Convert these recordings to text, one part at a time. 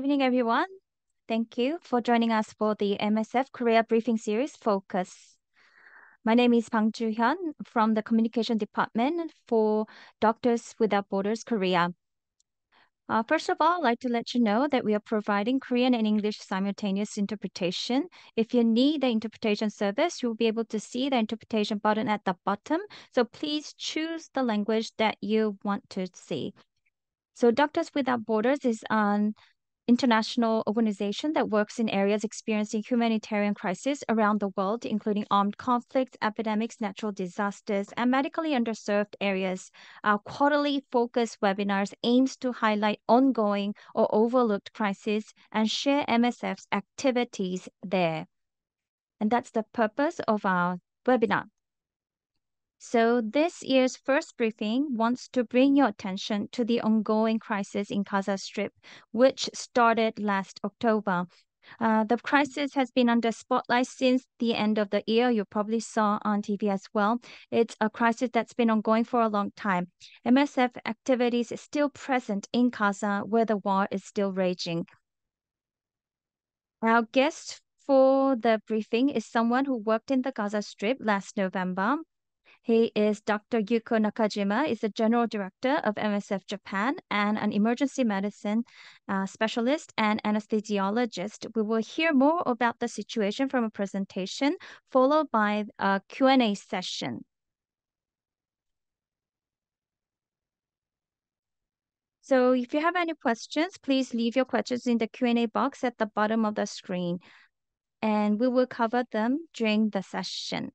Good evening, everyone. Thank you for joining us for the MSF Korea Briefing Series Focus. My name is Bang Ju-hyun from the Communication Department for Doctors Without Borders, Korea. First of all, I'd like to let you know that we are providing Korean and English simultaneous interpretation. If you need the interpretation service, you'll be able to see the interpretation button at the bottom. So please choose the language that you want to see. So Doctors Without Borders is an international organization that works in areas experiencing humanitarian crises around the world, including armed conflicts, epidemics, natural disasters, and medically underserved areas. Our quarterly focus webinars aims to highlight ongoing or overlooked crises and share MSF's activities there. And that's the purpose of our webinar. So this year's first briefing wants to bring your attention to the ongoing crisis in Gaza Strip, which started last October. The crisis has been under spotlight since the end of the year. You probably saw on TV as well. It's a crisis that's been ongoing for a long time. MSF activities is still present in Gaza, where the war is still raging. Our guest for the briefing is someone who worked in the Gaza Strip last November. He is Dr. Yuko Nakajima, is the General Director of MSF Japan and an emergency medicine specialist and anesthesiologist. We will hear more about the situation from a presentation followed by a Q&A session. So if you have any questions, please leave your questions in the Q&A box at the bottom of the screen, and we will cover them during the session.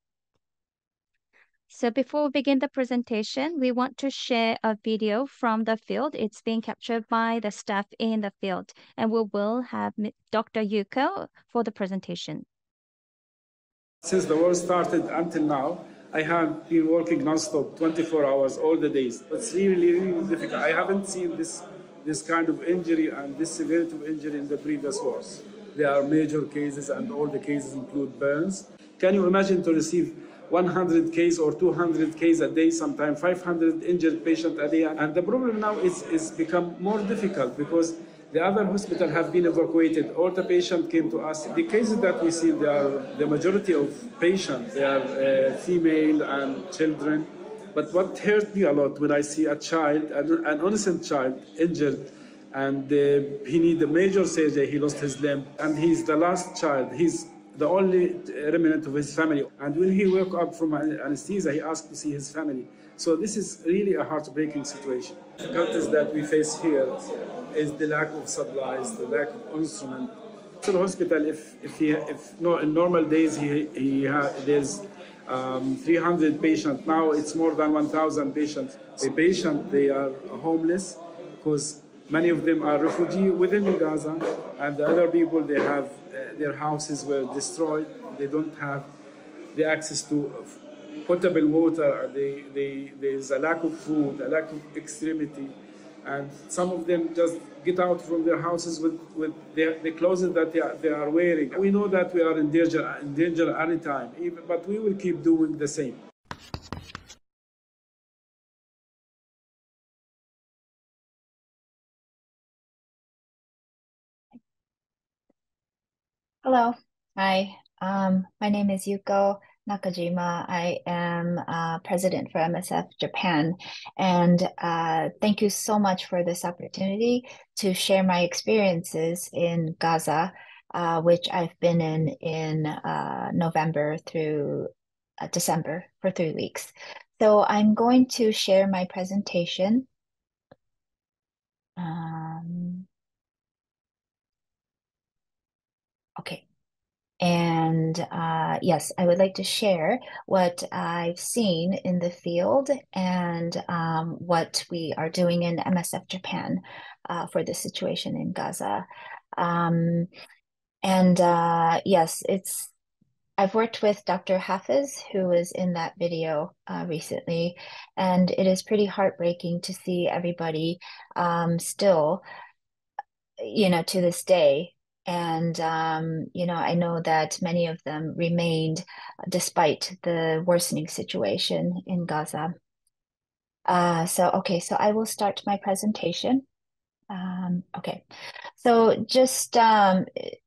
So before we begin the presentation, we want to share a video from the field. It's being captured by the staff in the field, and we will have Dr. Yuko for the presentation. Since the war started until now, I have been working nonstop, 24 hours, all the days. It's really, really difficult. I haven't seen this kind of injury and this severity of injury in the previous wars. There are major cases, and all the cases include burns. Can you imagine to receive 100 cases or 200 cases a day, sometimes 500 injured patients a day? And the problem now is become more difficult because the other hospitals have been evacuated. All the patients came to us. The cases that we see, they are the majority of patients. They are female and children. But what hurt me a lot when I see a child, an innocent child, injured, and he needs a major surgery. He lost his limb, and he's the last child. He's the only remnant of his family. And when he woke up from anesthesia, he asked to see his family. So this is really a heartbreaking situation. The difficulties that we face here is the lack of supplies, the lack of instruments. To the hospital, in normal days, there's 300 patients. Now it's more than 1,000 patients. The patients, they are homeless because many of them are refugees within Gaza, and the other people, they have their houses were destroyed. They don't have the access to potable water. There's a lack of food, a lack of extremity, and some of them just get out from their houses with the clothes that they are wearing. We know that we are in danger any time, but we will keep doing the same. Hello, hi, my name is Yuko Nakajima. I am president for MSF Japan, and thank you so much for this opportunity to share my experiences in Gaza, which I've been in November through December for 3 weeks. So I'm going to share my presentation. Okay, and yes, I would like to share what I've seen in the field and what we are doing in MSF Japan for the situation in Gaza. Yes, I've worked with Dr. Hafez, who was in that video recently, and it is pretty heartbreaking to see everybody still, you know, to this day. And, you know, I know that many of them remained despite the worsening situation in Gaza. So I will start my presentation. Okay, So just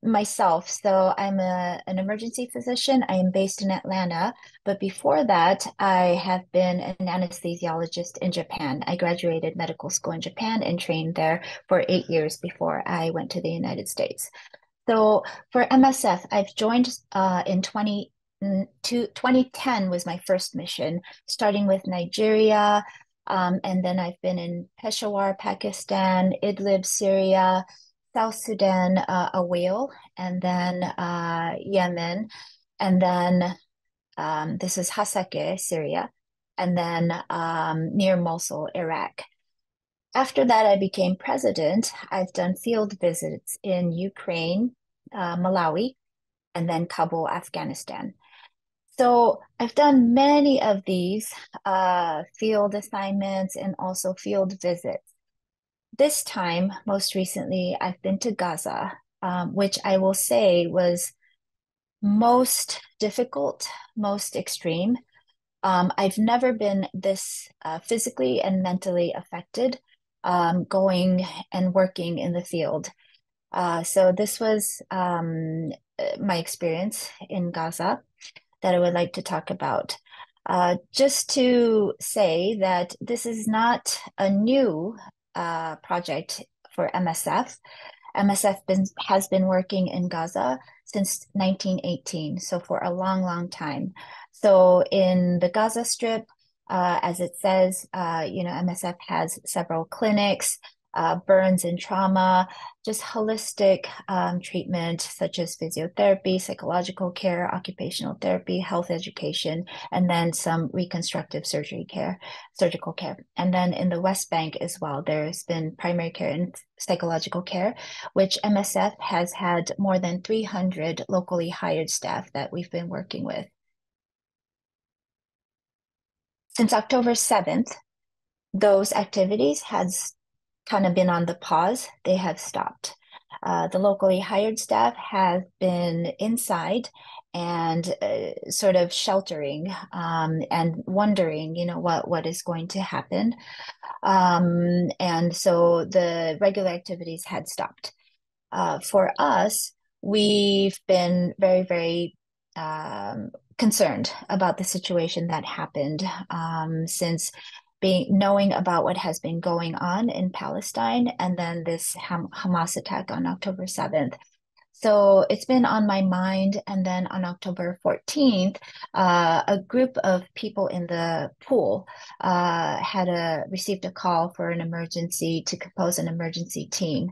myself. So I'm an emergency physician. I am based in Atlanta. But before that, I have been an anesthesiologist in Japan. I graduated medical school in Japan and trained there for 8 years before I went to the United States. So for MSF, I've joined in 2010 was my first mission, starting with Nigeria. And then I've been in Peshawar, Pakistan, Idlib, Syria, South Sudan, Aweil, and then Yemen. And then this is Hasake, Syria, and then near Mosul, Iraq. After that, I became president. I've done field visits in Ukraine, Malawi, and then Kabul, Afghanistan. So I've done many of these field assignments and also field visits. This time, most recently, I've been to Gaza, which I will say was most difficult, most extreme. I've never been this physically and mentally affected going and working in the field. So this was my experience in Gaza that I would like to talk about. Just to say that this is not a new project for MSF. MSF has been working in Gaza since 1918, so for a long, long time. So in the Gaza Strip, as it says, MSF has several clinics, burns and trauma, just holistic treatment such as physiotherapy, psychological care, occupational therapy, health education, and then some reconstructive surgical care. And then in the West Bank as well, there's been primary care and psychological care, which MSF has had more than 300 locally hired staff that we've been working with. Since October 7th, those activities had kind of been on the pause. They have stopped. The locally hired staff have been inside and sort of sheltering and wondering, what is going to happen. And so the regular activities had stopped. For us, we've been very, very concerned about the situation that happened since knowing about what has been going on in Palestine and then this Hamas attack on October 7th. So it's been on my mind. And then on October 14th, a group of people in the pool received a call for an emergency to compose an emergency team.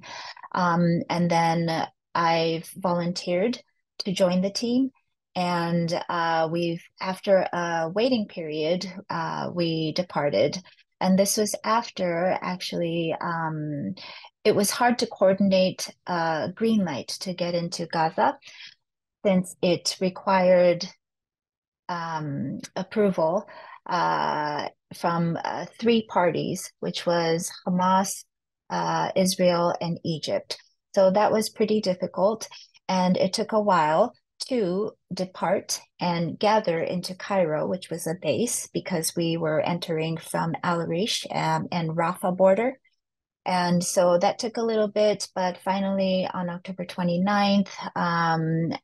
And then I've volunteered to join the team. And after a waiting period, we departed. And this was after, actually, it was hard to coordinate green light to get into Gaza, since it required approval from three parties, which was Hamas, Israel, and Egypt. So that was pretty difficult, and it took a while to depart and gather into Cairo, which was a base, because we were entering from Al-Arish and Rafah border. And so that took a little bit, but finally on October 29th,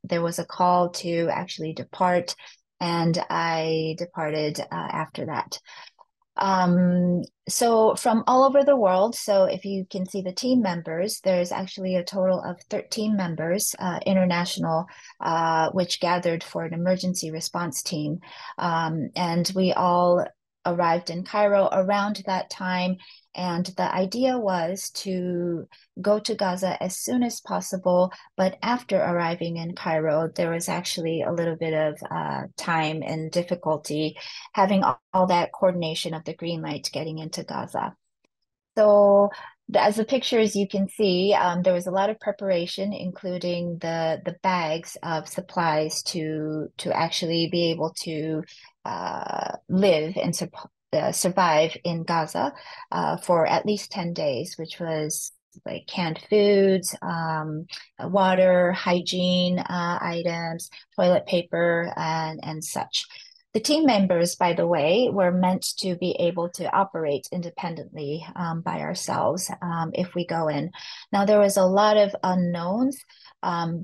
there was a call to actually depart, and I departed after that. So from all over the world, so if you can see the team members, there's actually a total of 13 members, international, which gathered for an emergency response team. And we all arrived in Cairo around that time. And the idea was to go to Gaza as soon as possible. But after arriving in Cairo, there was actually a little bit of time and difficulty having all that coordination of the green light getting into Gaza. So as the pictures you can see, there was a lot of preparation, including the bags of supplies to actually be able to live and survive in Gaza for at least 10 days, which was like canned foods, water, hygiene items, toilet paper, and such. The team members, by the way, were meant to be able to operate independently by ourselves if we go in. Now, there was a lot of unknowns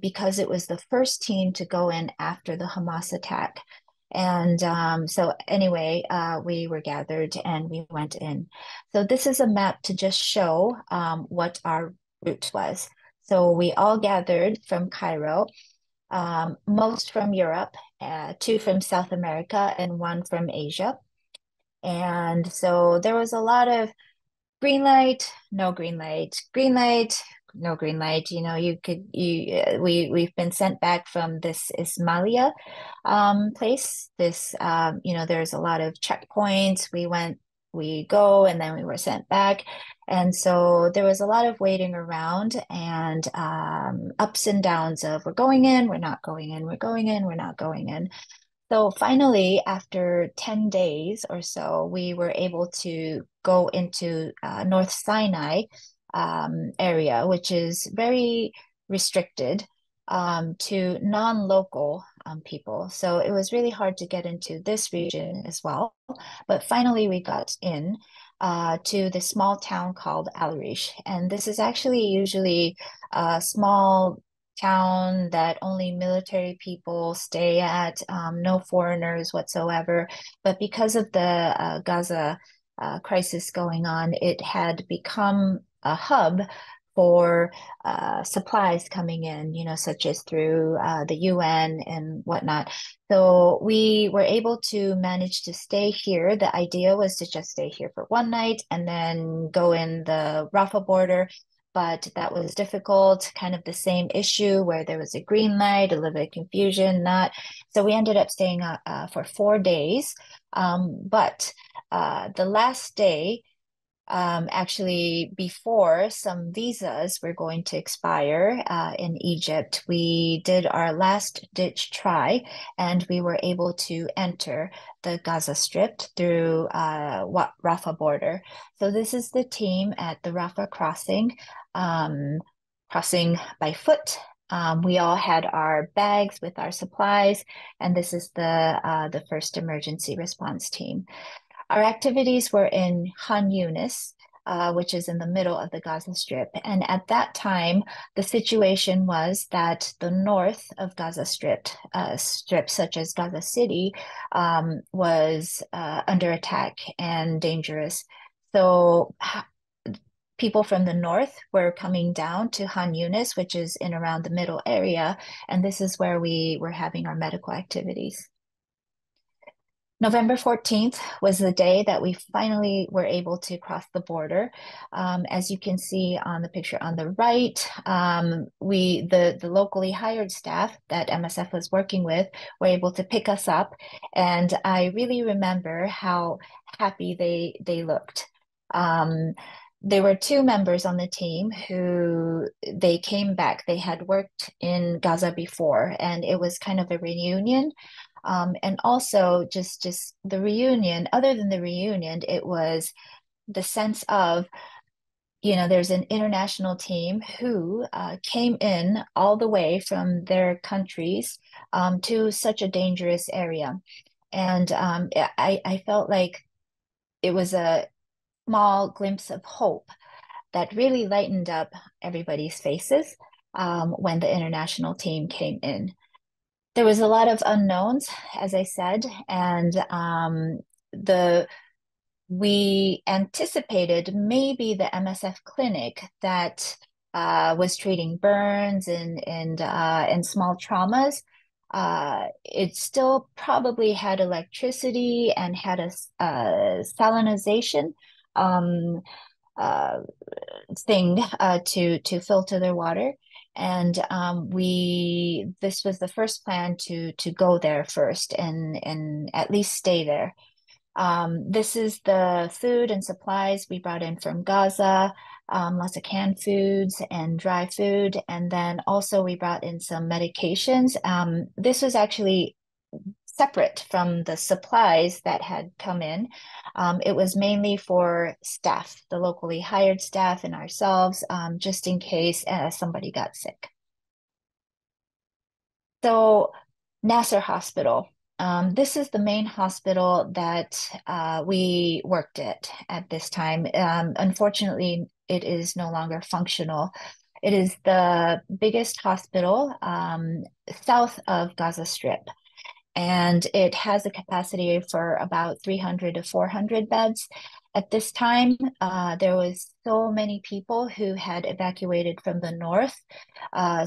because it was the first team to go in after the Hamas attack. And so anyway, we were gathered and we went in. So this is a map to just show what our route was. So we all gathered from Cairo, most from Europe, two from South America, and one from Asia. And so there was a lot of green light, no green light, green light, no green light. You know, we've been sent back from this Ismailia place. This you know, there's a lot of checkpoints. We go and then we were sent back, and so there was a lot of waiting around and ups and downs of we're going in, we're not going in, we're going in, we're not going in. So finally, after 10 days or so, we were able to go into North Sinai area, which is very restricted to non-local people. So it was really hard to get into this region as well. But finally, we got in to the small town called Al-Arish. And this is actually usually a small town that only military people stay at, no foreigners whatsoever. But because of the Gaza crisis going on, it had become a hub for supplies coming in, you know, such as through the UN and whatnot. So we were able to manage to stay here. The idea was to just stay here for one night and then go in the Rafah border. But that was difficult, kind of the same issue where there was a green light, a little bit of confusion, not. So we ended up staying for 4 days. But the last day, actually, before some visas were going to expire in Egypt, we did our last ditch try, and we were able to enter the Gaza Strip through Rafah border. So this is the team at the Rafah crossing, crossing by foot. We all had our bags with our supplies, and this is the first emergency response team. Our activities were in Khan Yunis, which is in the middle of the Gaza Strip. And at that time, the situation was that the north of Gaza Strip, such as Gaza City, was under attack and dangerous. So people from the north were coming down to Khan Yunis, which is in around the middle area. And this is where we were having our medical activities. November 14th was the day that we finally were able to cross the border. As you can see on the picture on the right, the locally hired staff that MSF was working with were able to pick us up. And I really remember how happy they looked. There were two members on the team who they came back. They had worked in Gaza before, and it was kind of a reunion. And also just the reunion, other than the reunion, it was the sense of, you know, there's an international team who came in all the way from their countries to such a dangerous area. And I felt like it was a small glimpse of hope that really lightened up everybody's faces when the international team came in. There was a lot of unknowns, as I said, and we anticipated maybe the MSF clinic that was treating burns and small traumas. It still probably had electricity and had a salinization thing to filter their water. And this was the first plan to go there first and at least stay there. This is the food and supplies we brought in from Gaza, lots of canned foods and dry food. And then also we brought in some medications. This was actually separate from the supplies that had come in. It was mainly for staff, the locally hired staff and ourselves, just in case somebody got sick. So Nasser Hospital, This is the main hospital that we worked at this time. Unfortunately, it is no longer functional. It is the biggest hospital south of Gaza Strip, and it has a capacity for about 300 to 400 beds. At this time, there was so many people who had evacuated from the north,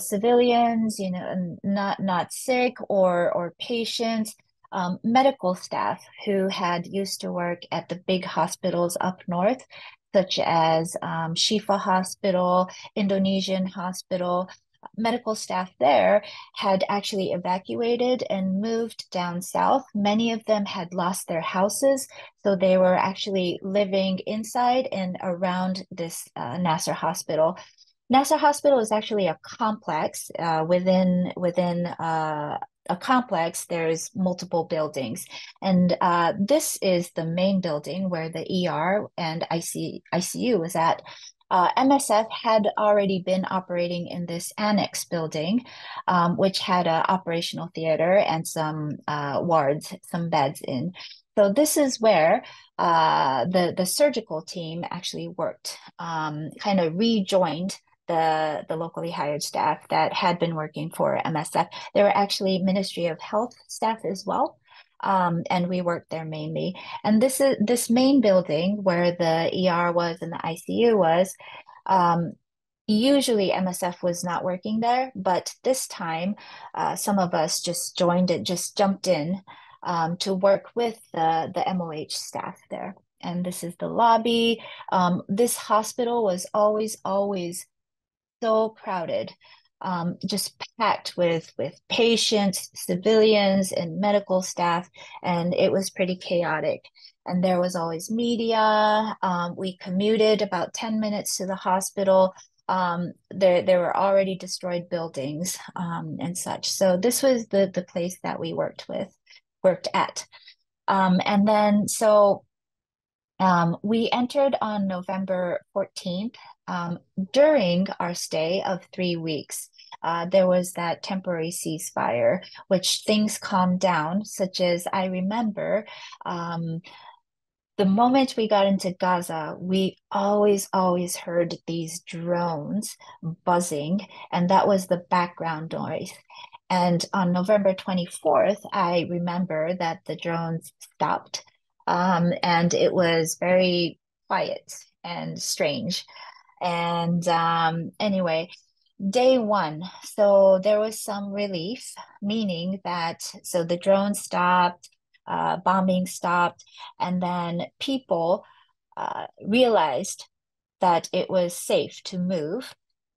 civilians, you know, not sick or patients, medical staff who had used to work at the big hospitals up north, such as Shifa Hospital, Indonesian Hospital. Medical staff there had actually evacuated and moved down south. Many of them had lost their houses, so they were actually living inside and around this Nasser Hospital. Nasser Hospital is actually a complex. Within a complex, there's multiple buildings, and this is the main building where the ER and ICU was at. MSF had already been operating in this annex building, which had an operational theater and some wards, some beds in. So this is where the surgical team actually worked, kind of rejoined the locally hired staff that had been working for MSF. They were actually Ministry of Health staff as well. And we worked there mainly. And this main building where the ER was and the ICU was, usually MSF was not working there, but this time some of us just joined it, just jumped in to work with the MOH staff there. And this is the lobby. This hospital was always so crowded. Just packed with patients, civilians, and medical staff, and it was pretty chaotic. And there was always media. We commuted about 10 minutes to the hospital. There were already destroyed buildings and such. So this was the place that we worked at. And then so we entered on November 14th. During our stay of 3 weeks, there was that temporary ceasefire, which things calmed down, such as I remember the moment we got into Gaza, we always heard these drones buzzing, and that was the background noise. And on November 24th, I remember that the drones stopped, and it was very quiet and strange. And anyway, day one, so there was some relief, meaning that so the drone stopped, bombing stopped, and then people realized that it was safe to move.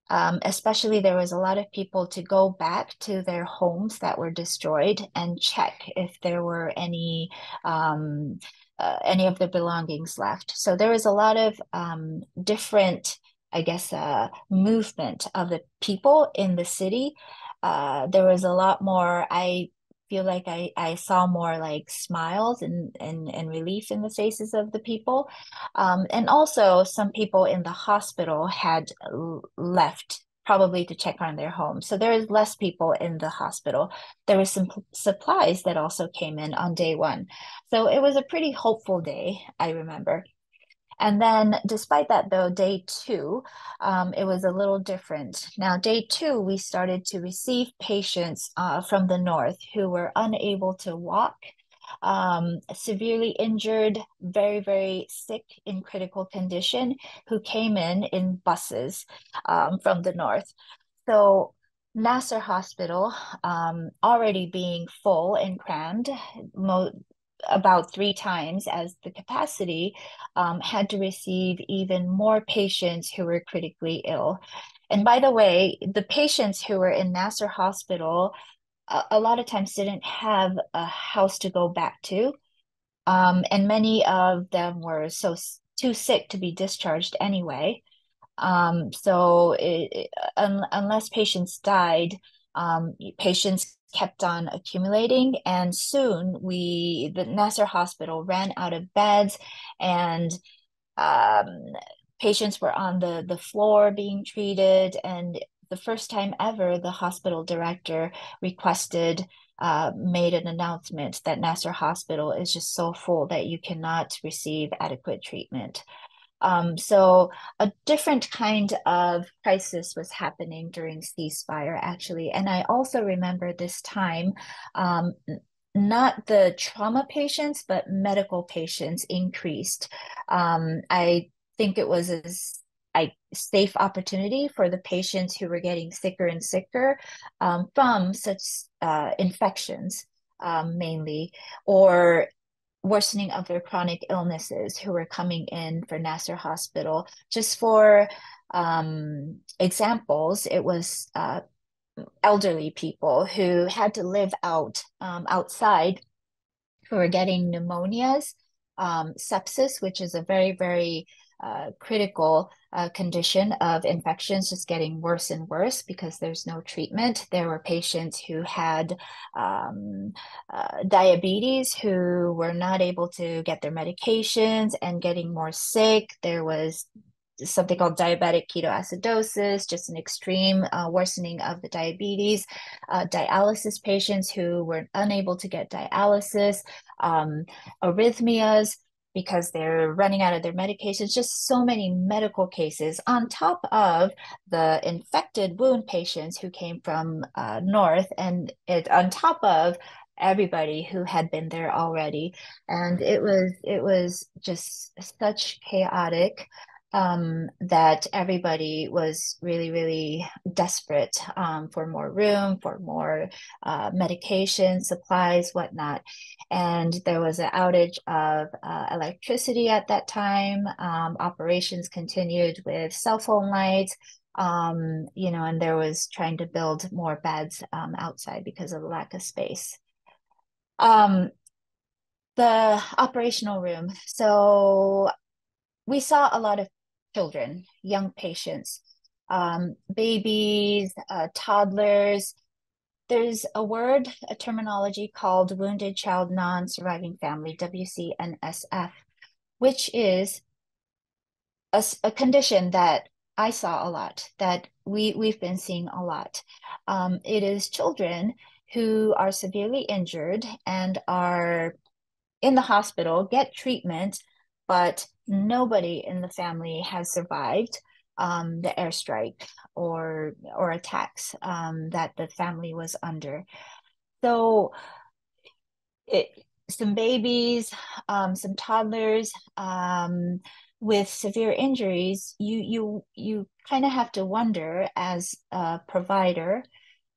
Especially there was a lot of people to go back to their homes that were destroyed and check if there were any of their belongings left. So there was a lot of different, I guess, movement of the people in the city. There was a lot more, I feel like I saw more like smiles and relief in the faces of the people. And also some people in the hospital had left, probably to check on their home. So there is less people in the hospital. There was some supplies that also came in on day one. So it was a pretty hopeful day, I remember. And then despite that though, day two, it was a little different. Now day two, we started to receive patients from the north who were unable to walk, severely injured, very, very sick, in critical condition, who came in buses from the north. So Nasser Hospital, already being full and crammed, about three times as the capacity, had to receive even more patients who were critically ill. And by the way, the patients who were in Nasser Hospital a lot of times didn't have a house to go back to, and many of them were so too sick to be discharged anyway. So unless patients died, patients kept on accumulating, and soon the Nasser Hospital ran out of beds, and patients were on the floor being treated. And the first time ever, the hospital director requested made an announcement that Nasser Hospital is just so full that you cannot receive adequate treatment. So a different kind of crisis was happening during ceasefire, actually. And I also remember this time, not the trauma patients, but medical patients increased. I think it was a safe opportunity for the patients who were getting sicker and sicker from such infections, mainly, or worsening of their chronic illnesses, who were coming in for Nasser Hospital. Just for examples, it was elderly people who had to live outside, who were getting pneumonias, sepsis, which is a very, very critical condition of infections, just getting worse and worse because there's no treatment. There were patients who had diabetes who were not able to get their medications and getting more sick. There was something called diabetic ketoacidosis, just an extreme worsening of the diabetes, dialysis patients who were unable to get dialysis, arrhythmias, because they're running out of their medications, just so many medical cases on top of the infected wound patients who came from north, and on top of everybody who had been there already. And it was just such chaotic that everybody was really, really desperate for more room, for more medication, supplies, whatnot. And there was an outage of electricity at that time. Operations continued with cell phone lights, and there was trying to build more beds outside because of the lack of space. The operational room. So we saw a lot of children, young patients, babies, toddlers. There's a word, a terminology called Wounded Child Non-Surviving Family, WCNSF, which is a condition that I saw a lot, that we've been seeing a lot. It is children who are severely injured and are in the hospital, get treatment, but nobody in the family has survived the airstrike or attacks that the family was under. So some babies, some toddlers with severe injuries, you kind of have to wonder as a provider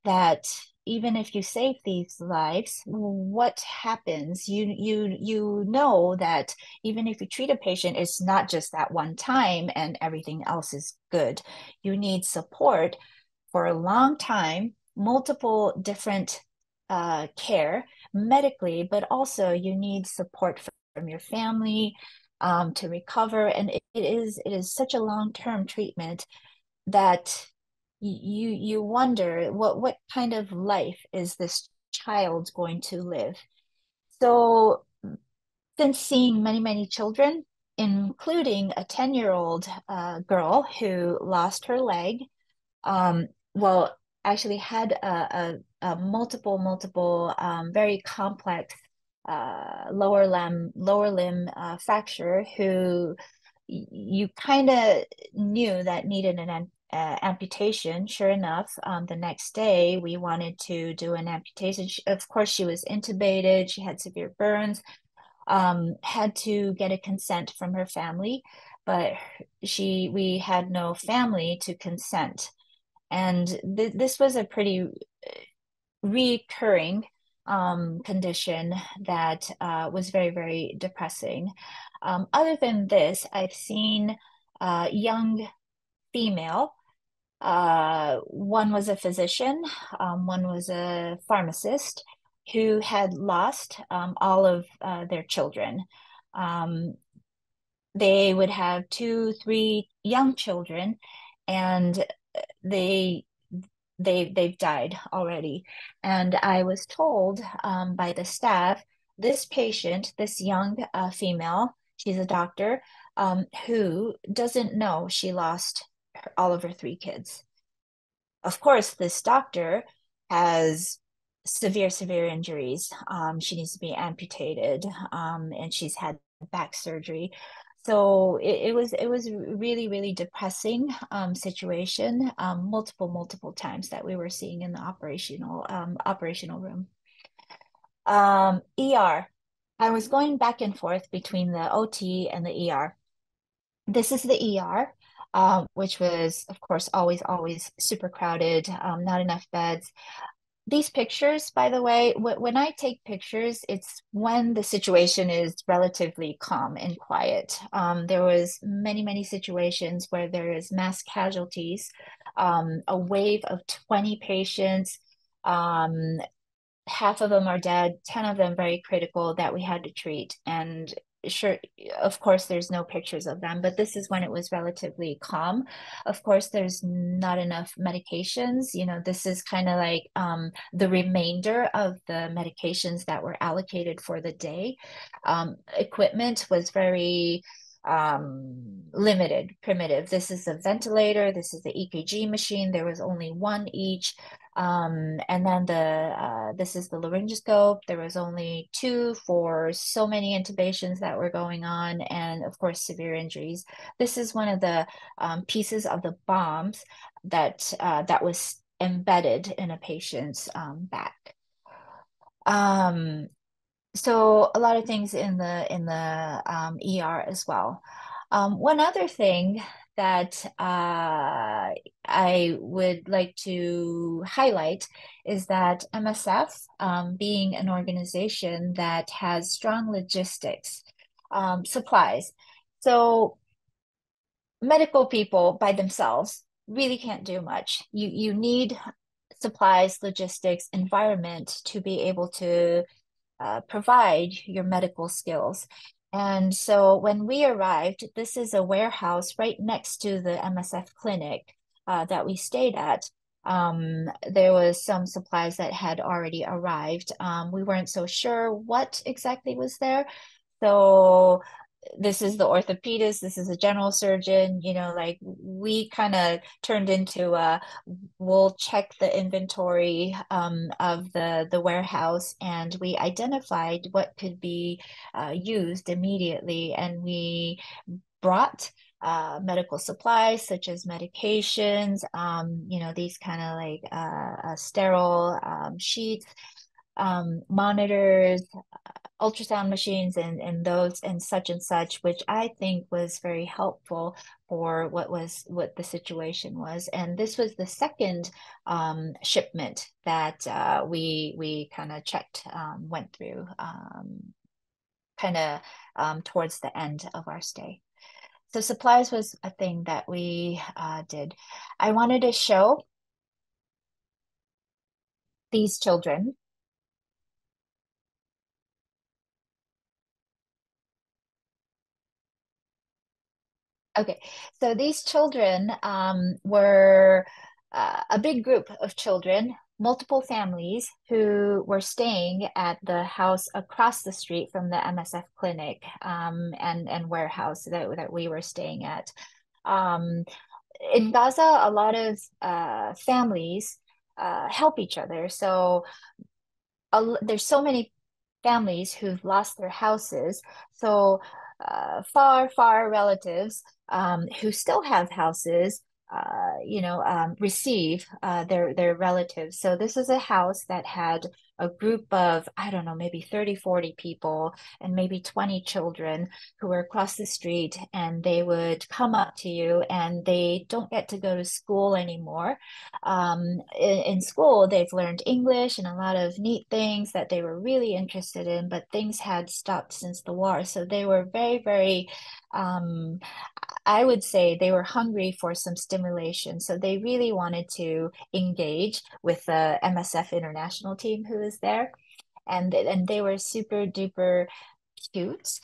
that even if you save these lives, what happens? You know that even if you treat a patient, it's not just that one time and everything else is good. You need support for a long time, multiple different care medically, but also you need support from your family to recover. And it is such a long-term treatment that you wonder what kind of life is this child going to live. So since seeing many children, including a 10-year-old girl who lost her leg, well, actually had a multiple very complex lower limb fracture, who you kind of knew that needed an amputation. Sure enough, the next day we wanted to do an amputation. Of course, she was intubated. She had severe burns, had to get a consent from her family, but we had no family to consent. And this was a pretty recurring condition that was very, very depressing. Other than this, I've seen young female. One was a physician, one was a pharmacist, who had lost all of their children. They would have 2, 3 young children, and they've died already. And I was told by the staff, this patient, this young female, she's a doctor, who doesn't know she lost all of her 3 kids. Of course, this doctor has severe injuries. She needs to be amputated, and she's had back surgery. So it was really depressing situation, multiple times that we were seeing in the operational room. ER. I was going back and forth between the OT and the ER. This is the ER, which was, of course, always super crowded, not enough beds. These pictures, by the way, when I take pictures, it's when the situation is relatively calm and quiet. There was many situations where there is mass casualties, a wave of 20 patients, half of them are dead, 10 of them very critical that we had to treat. And sure, of course, there's no pictures of them, but this is when it was relatively calm. Of course, there's not enough medications. You know, this is kind of like the remainder of the medications that were allocated for the day. Equipment was very limited, primitive. This is a ventilator. This is the EKG machine. There was only one each. And then this is the laryngoscope. There was only two for so many intubations that were going on, and of course, severe injuries. This is one of the pieces of the bombs that that was embedded in a patient's back. So a lot of things in the ER as well. One other thing that I would like to highlight is that MSF, being an organization that has strong logistics, supplies. So medical people by themselves really can't do much. You need supplies, logistics, environment to be able to provide your medical skills. And so when we arrived, this is a warehouse right next to the MSF clinic that we stayed at. There was some supplies that had already arrived. We weren't so sure what exactly was there. So this is the orthopedist, this is a general surgeon, you know, like we kind of turned into a, we'll check the inventory of the warehouse, and we identified what could be used immediately. And we brought medical supplies such as medications, you know, these kind of like sterile sheets, monitors, ultrasound machines, and those and such, which I think was very helpful for what the situation was. And this was the second shipment that we kind of checked, went through kind of towards the end of our stay. So supplies was a thing that we did. I wanted to show these children. Okay, so these children were a big group of children, multiple families who were staying at the house across the street from the MSF clinic and warehouse that we were staying at. In Gaza, a lot of families help each other. So there's so many families who've lost their houses. So far relatives who still have houses, you know, receive their relatives. So this is a house that had a group of, I don't know, maybe 30-40 people and maybe 20 children who were across the street, and they would come up to you, and they don't get to go to school anymore. In school, they've learned English and a lot of neat things that they were really interested in, but things had stopped since the war. So they were very I would say they were hungry for some stimulation. So they really wanted to engage with the MSF international team who was there. And they were super duper cute.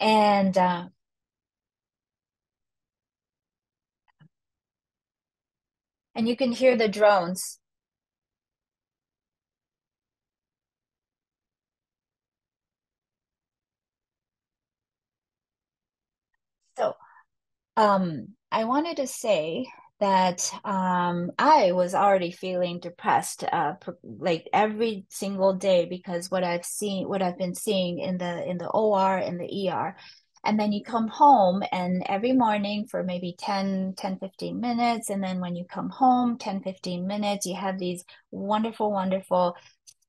And and you can hear the drones. So I wanted to say that I was already feeling depressed like every single day, because what I've been seeing in the OR and the ER. And then you come home, and every morning for maybe 10-15 minutes. And then when you come home, 10-15 minutes, you have these wonderful,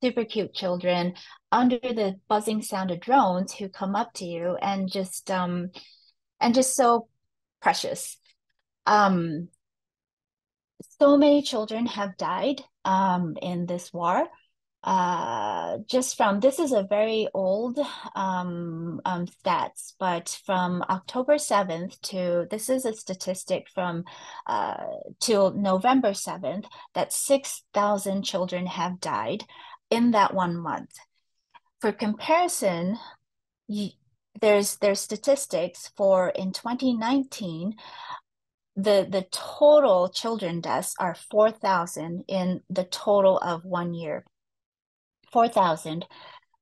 super cute children under the buzzing sound of drones who come up to you and just so precious. So many children have died in this war. This is a very old stats, but from October 7th to, this is a statistic from till November 7th, that 6,000 children have died in that 1 month. For comparison, there's statistics for in 2019, the total children deaths are 4,000 in the total of 1 year. 4,000.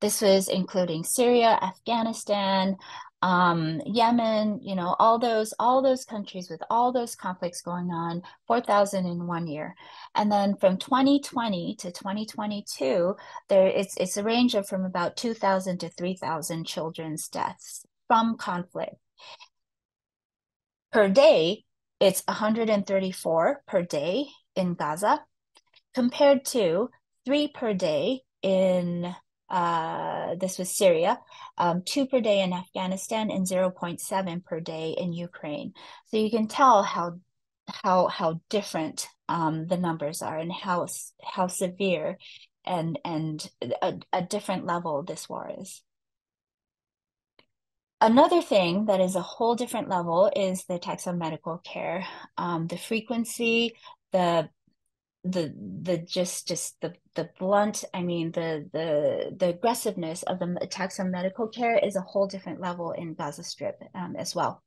This was including Syria, Afghanistan, Yemen, all those countries with all those conflicts going on, 4,000 in 1 year. And then from 2020 to 2022, it's a range of from about 2,000 to 3,000 children's deaths from conflict. Per day, it's 134 per day in Gaza, compared to 3 per day in, this was Syria, 2 per day in Afghanistan, and 0.7 per day in Ukraine. So you can tell how different the numbers are, and how severe and a different level this war is. Another thing that is a whole different level is the attacks on medical care, the frequency, the blunt, the aggressiveness of the attacks on medical care is a whole different level in Gaza Strip as well.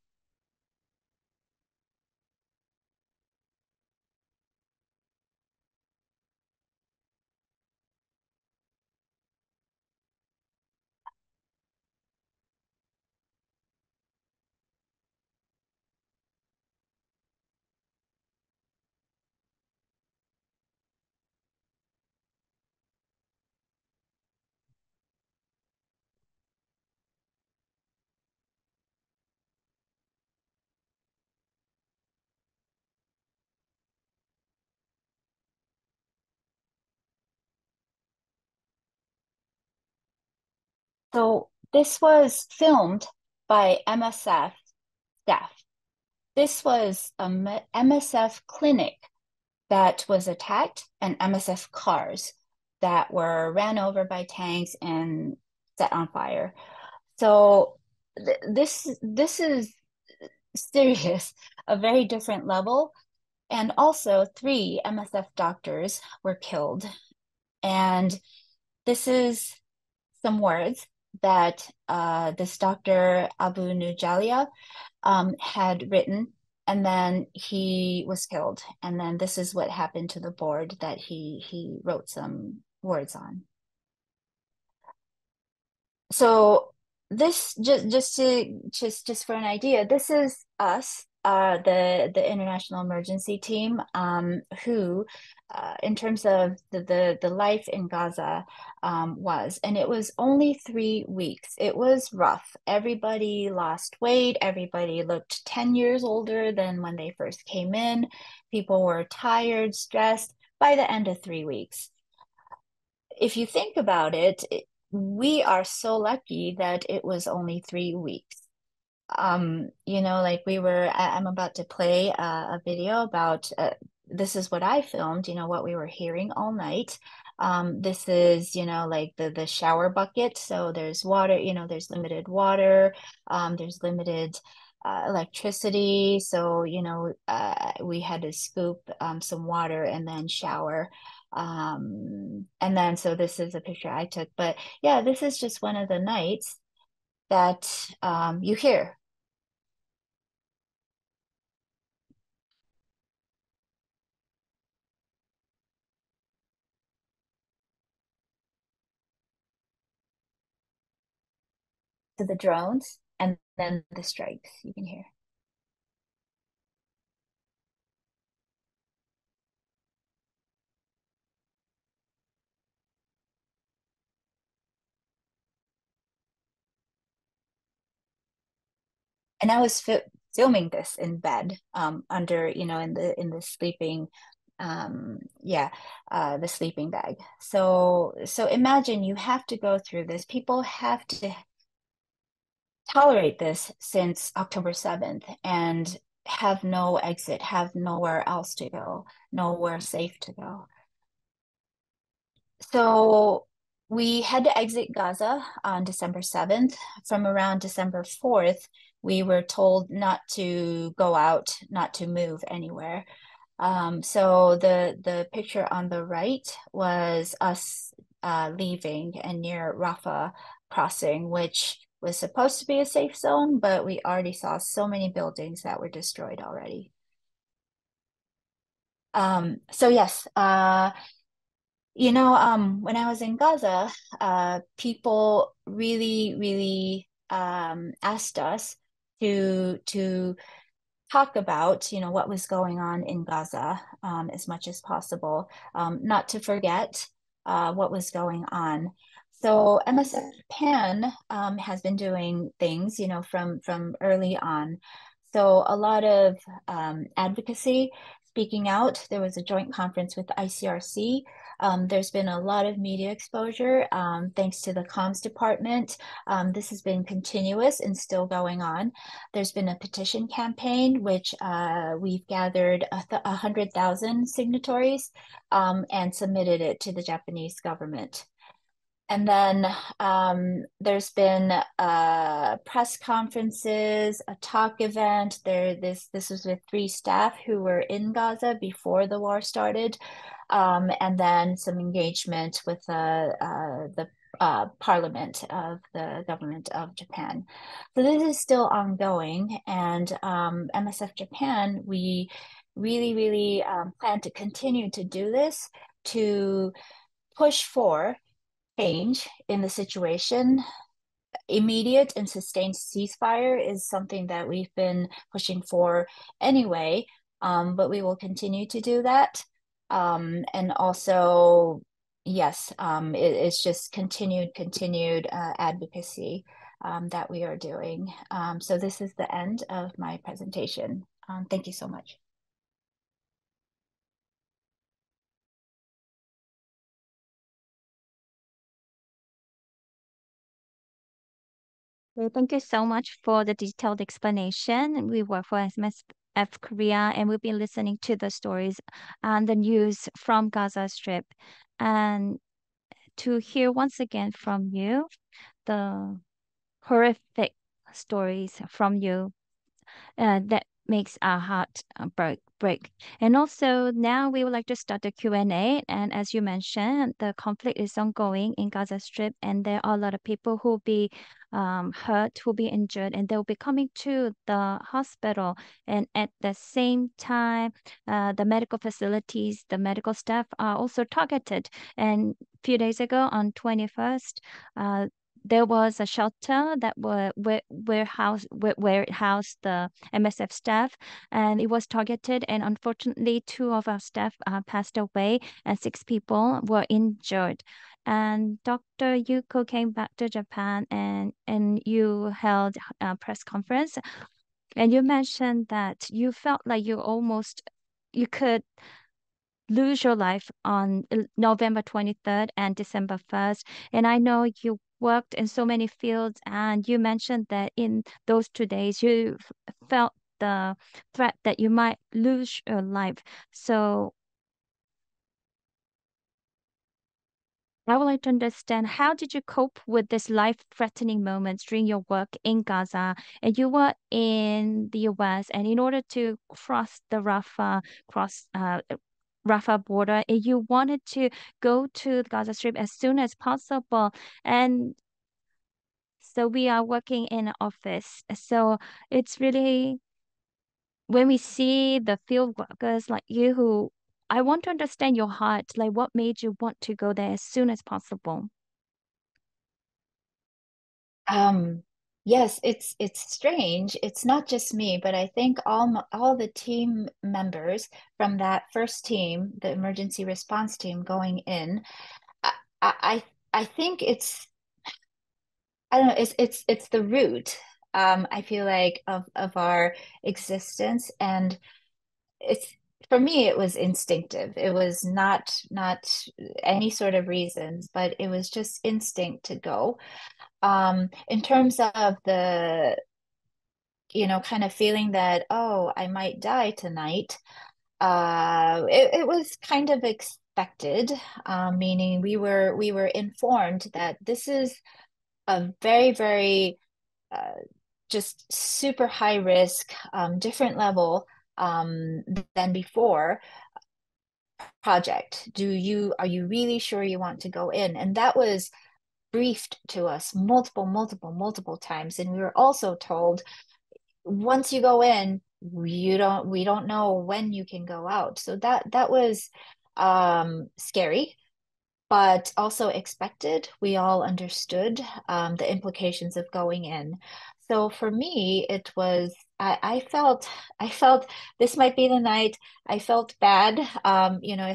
So this was filmed by MSF staff. This was an MSF clinic that was attacked, and MSF cars that were ran over by tanks and set on fire. So this is serious, a very different level. And also 3 MSF doctors were killed. And this is some words that this Dr. Abu Nujalia had written, and then he was killed. And then this is what happened to the board that he wrote some words on. So this, just for an idea, this is us, the International Emergency Team, who, in terms of the life in Gaza, and it was only 3 weeks. It was rough. Everybody lost weight. Everybody looked 10 years older than when they first came in. People were tired, stressed by the end of 3 weeks. If you think about it, we are so lucky that it was only 3 weeks. I'm about to play a video about this is what I filmed, what we were hearing all night. This is, the shower bucket. So there's water, there's limited water, there's limited electricity. So, we had to scoop some water and then shower. And then, so this is a picture I took, but yeah, this is just one of the nights that you hear. So the drones and then the strikes you can hear. And I was filming this in bed, under, you know, in the sleeping, the sleeping bag. So imagine you have to go through this. People have to tolerate this since October 7th and have no exit, have nowhere else to go, nowhere safe to go. So we had to exit Gaza on December 7th. From around December 4th, we were told not to go out, not to move anywhere. So the picture on the right was us leaving and near Rafah crossing, which was supposed to be a safe zone, but we already saw so many buildings that were destroyed already. So yes, when I was in Gaza, people really, really asked us to talk about, you know, what was going on in Gaza as much as possible, not to forget what was going on. So MSF Japan has been doing things, you know, from early on. So a lot of advocacy, speaking out. There was a joint conference with the ICRC. There's been a lot of media exposure, thanks to the comms department. This has been continuous and still going on. There's been a petition campaign, which we've gathered 100,000 signatories and submitted it to the Japanese government. And then there's been press conferences, a talk event. This was with 3 staff who were in Gaza before the war started, and then some engagement with the parliament of the government of Japan. So this is still ongoing, and MSF Japan, we really, really plan to continue to do this to push for change in the situation. Immediate and sustained ceasefire is something that we've been pushing for anyway, but we will continue to do that. And also, yes, it's just continued advocacy that we are doing. So this is the end of my presentation. Thank you so much. Thank you so much for the detailed explanation. We work for MSF Korea, and we've been listening to the stories and the news from Gaza Strip. And to hear once again from you, the horrific stories from you, that makes our heart break. And also now we would like to start the Q&A. And as you mentioned, the conflict is ongoing in Gaza Strip, and there are a lot of people who will be hurt, who will be injured, and they'll be coming to the hospital. And at the same time, the medical facilities, the medical staff are also targeted. And a few days ago on 21st, there was a shelter that warehoused the MSF staff, and it was targeted. And unfortunately, 2 of our staff passed away, and 6 people were injured. And Dr. Yuko came back to Japan, and you held a press conference, and you mentioned that you felt like you could lose your life on November 23rd and December 1st. And I know you worked in so many fields, and you mentioned that in those 2 days you felt the threat that you might lose your life. So I would like to understand, how did you cope with this life-threatening moments during your work in Gaza? And you were in the US, and in order to cross the Rafah border, and you wanted to go to the Gaza Strip as soon as possible. And so we are working in an office. So it's really, when we see the field workers like you, who, I want to understand your heart, like what made you want to go there as soon as possible? Yes, it's strange. It's not just me, but I think all the team members from that first team, the emergency response team going in, I think it's, I don't know, it's the root I feel like, of our existence. And it's, for me, it was instinctive. It was not any sort of reasons, but it was just instinct to go. In terms of the, kind of feeling that, oh, I might die tonight, it was kind of expected, meaning we were informed that this is a very, very just super high risk, different level than before project. Are you really sure you want to go in? And that was briefed to us multiple times. And we were also told, once you go in, we don't know when you can go out. So that was scary, but also expected. We all understood the implications of going in. So for me, it was, I felt this might be the night. I felt bad, if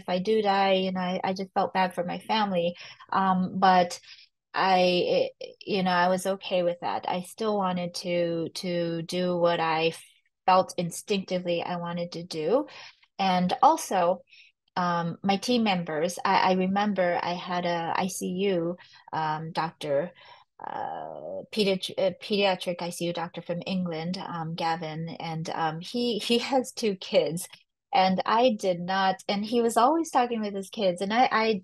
I do die, I just felt bad for my family. But I was okay with that. I still wanted to do what I felt instinctively I wanted to do. And also, my team members, I remember I had a ICU doctor, pediatric ICU doctor from England, Gavin, and he has two kids, and I did not, and he was always talking with his kids, and I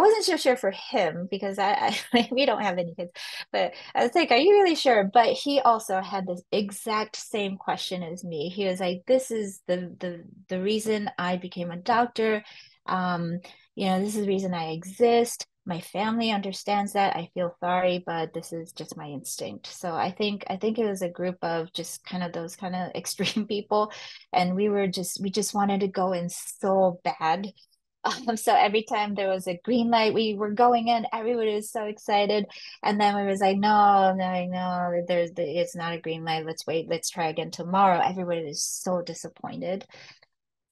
wasn't so sure for him, because we don't have any kids, but I was like, are you really sure? But he also had this exact same question as me. He was like, this is the reason I became a doctor. This is the reason I exist. My family understands that. I feel sorry, but this is just my instinct. So I think it was a group of just kind of those kind of extreme people. And we just wanted to go in so bad. So every time there was a green light, we were going in, everybody was so excited. And then we was like, no, it's not a green light. Let's wait. Let's try again tomorrow. Everybody was so disappointed.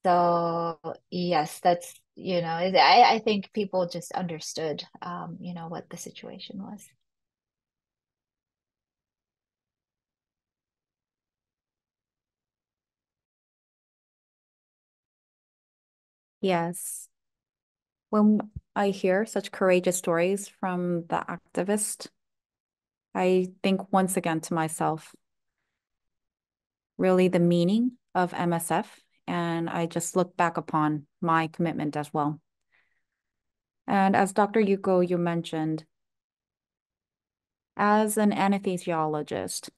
So yes, that's, I think people just understood, what the situation was. Yes. When I hear such courageous stories from the activist, I think once again to myself, really the meaning of MSF, and I just look back upon my commitment as well. And as Dr. Yuko, you mentioned, as an anesthesiologist,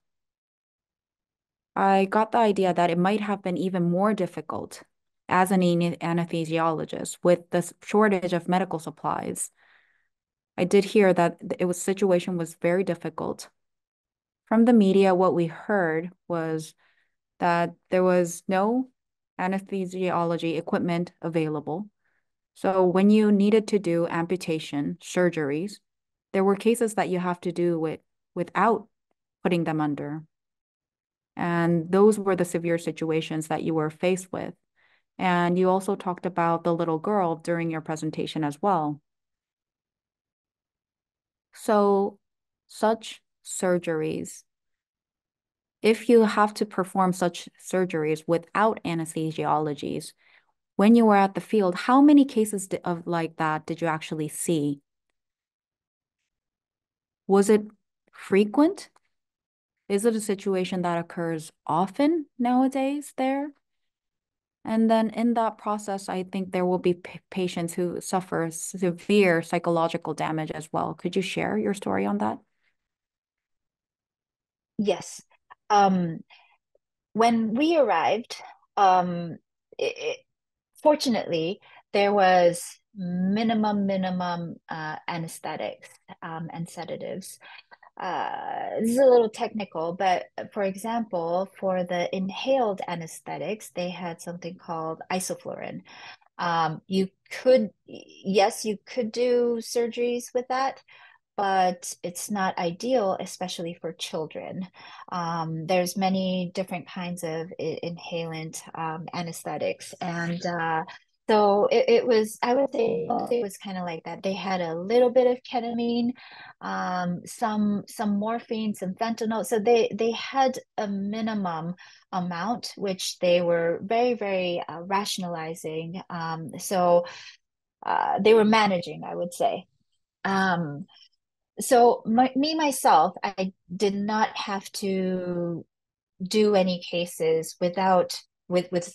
I got the idea that it might have been even more difficult as an anesthesiologist with the shortage of medical supplies. I did hear that situation was very difficult. From the media, what we heard was that there was no anesthesiology equipment available. So when you needed to do amputation surgeries, there were cases that you have to do without putting them under. And those were the severe situations that you were faced with. And you also talked about the little girl during your presentation as well. So such surgeries, if you have to perform such surgeries without anesthesiologies, when you were at the field, how many cases like that did you actually see? Was it frequent? Is it a situation that occurs often nowadays there? And then in that process, I think there will be patients who suffer severe psychological damage as well. Could you share your story on that? Yes. When we arrived, fortunately, there was minimum anesthetics and sedatives. This is a little technical, but for example, for the inhaled anesthetics, they had something called isoflurane. You could do surgeries with that, but it's not ideal, especially for children. There's many different kinds of inhalant anesthetics, and So it was, I would say it was kind of like that. They had a little bit of ketamine, some morphine, some fentanyl. So they had a minimum amount, which they were very, very rationalizing. So they were managing, I would say. So myself, I did not have to do any cases with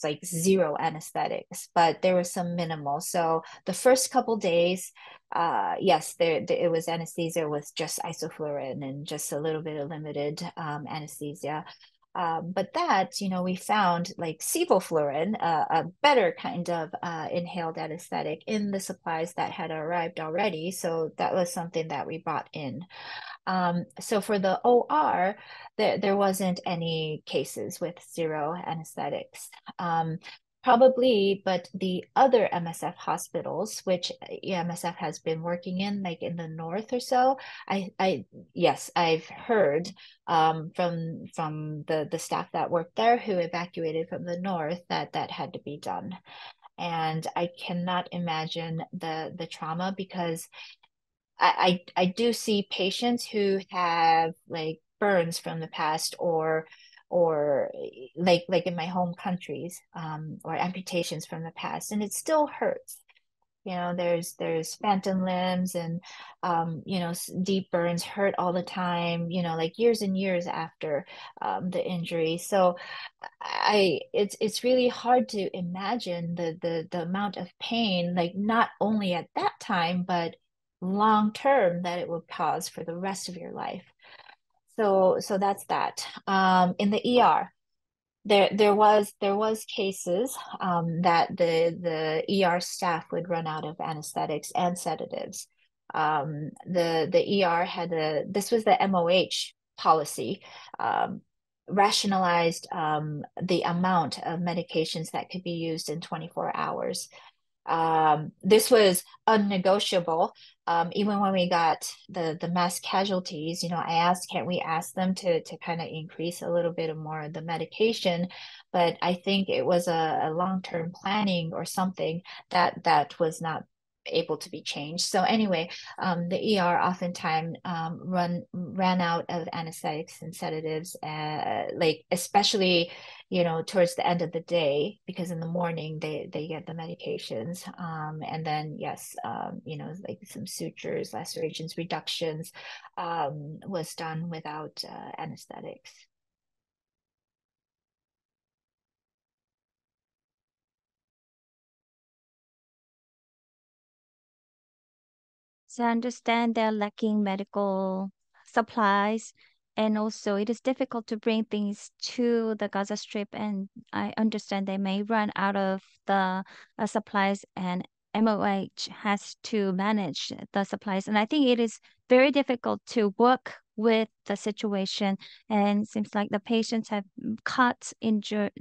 like zero anesthetics, but there was some minimal. So the first couple days, yes, there it was anesthesia with just isoflurane and just a little bit of limited anesthesia. But that, we found like sevoflurane, a better kind of inhaled anesthetic in the supplies that had arrived already. So that was something that we brought in. So for the OR, there wasn't any cases with zero anesthetics, probably, but the other MSF hospitals, which MSF has been working in, like in the north or so, I've heard from the staff that worked there who evacuated from the north that had to be done. And I cannot imagine the trauma, because I do see patients who have like burns from the past or like in my home countries, or amputations from the past, and it still hurts. There's phantom limbs and, deep burns hurt all the time, like years and years after the injury. So it's really hard to imagine the amount of pain, like not only at that time, but long term that it will cause for the rest of your life. So that's that. In the ER, there was cases that the ER staff would run out of anesthetics and sedatives. The ER had this was the MOH policy, rationalized the amount of medications that could be used in 24 hours. This was unnegotiable. Even when we got the mass casualties, I asked, can't we ask them to kind of increase a little bit more of the medication? But I think it was a long-term planning or something that was not able to be changed. So anyway, the ER oftentimes ran out of anesthetics and sedatives, like especially towards the end of the day, because in the morning they get the medications, and then yes, like some sutures, lacerations, reductions was done without anesthetics. So I understand they're lacking medical supplies, and also it is difficult to bring things to the Gaza Strip, and I understand they may run out of the supplies, and MOH has to manage the supplies. And I think it is very difficult to work with the situation, and seems like the patients have cuts, injured,